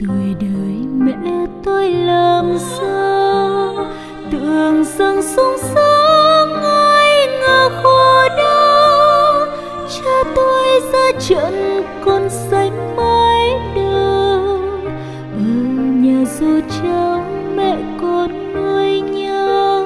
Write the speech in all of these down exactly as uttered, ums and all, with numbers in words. tuổi đời mẹ tôi làm sao tưởng rằng sung sướng ai ngờ khổ đau. Cha tôi ra trận con sánh mái đầu ở nhà dù cháu mẹ con nuôi nhau.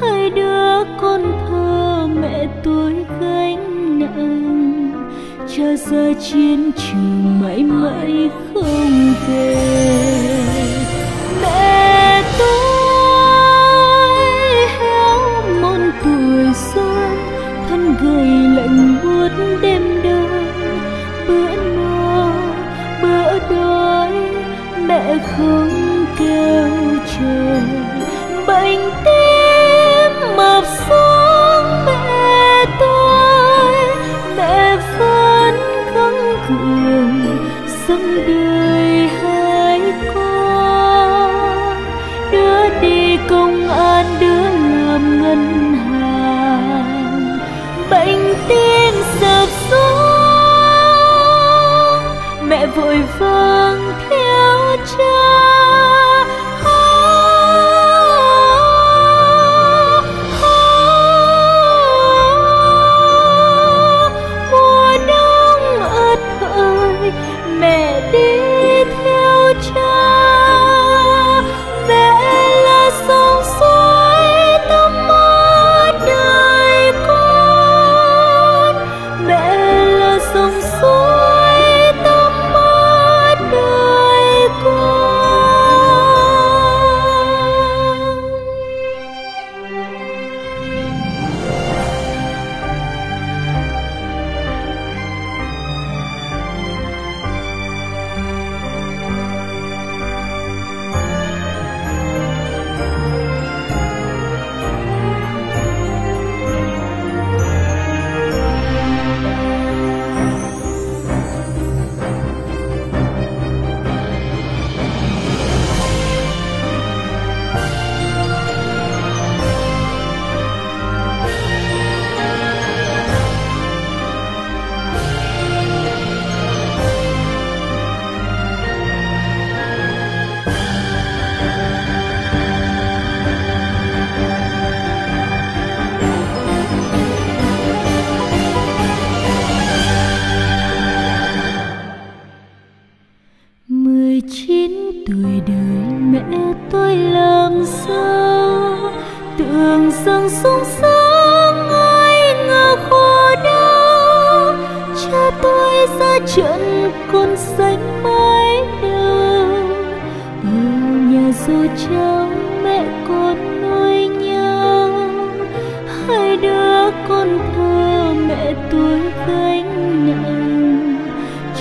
Hai đứa con thơ mẹ tôi gánh nặng, cha ra chiến trường mãi mãi không về. Người lạnh buốt đêm đông, bữa no bữa đói mẹ không kêu trời. Bệnh tim mập xuống mẹ tôi, mẹ vẫn gắng cường sống đời hai con. Đứa đi công an, đứa làm ngân hàng. Bệnh tim sập xuống mẹ vội vàng theo cha. Mùa đông ướt ơi mẹ đi theo cha. Mẹ là sông suối tâm hồn đời con, sông suối tâm hồn đời con. Chín tuổi đời mẹ tôi làm sao tưởng rằng sung sướng ai ngờ khổ đau. Cha tôi ra trận con sánh mái đầu ở nhà dù cháu mẹ con nuôi nhau. Hai đứa con thơ mẹ tôi gánh nặng,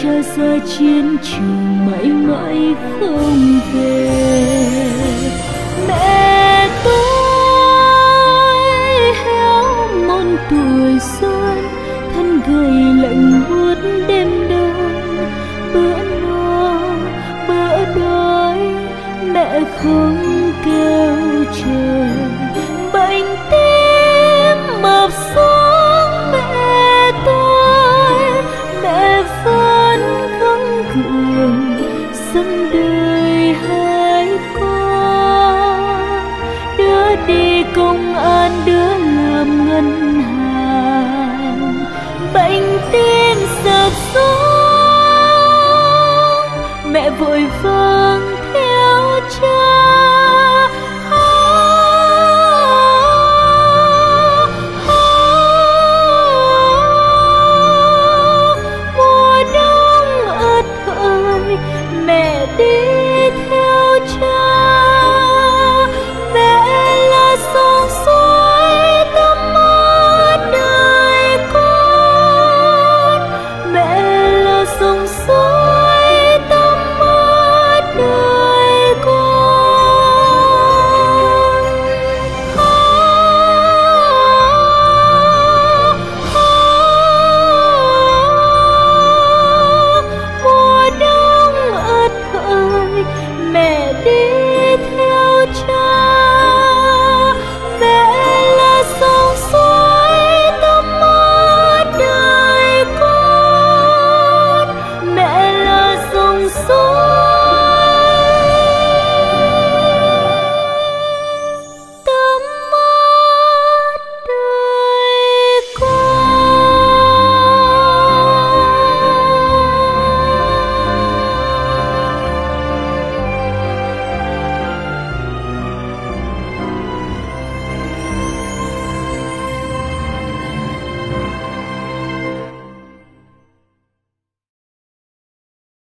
cha ra chiến trường mãi mãi không về. Mẹ tôi héo mòn tuổi xuân, thân gầy lạnh buốt đêm đông, bữa no bữa đói mẹ không kêu trời.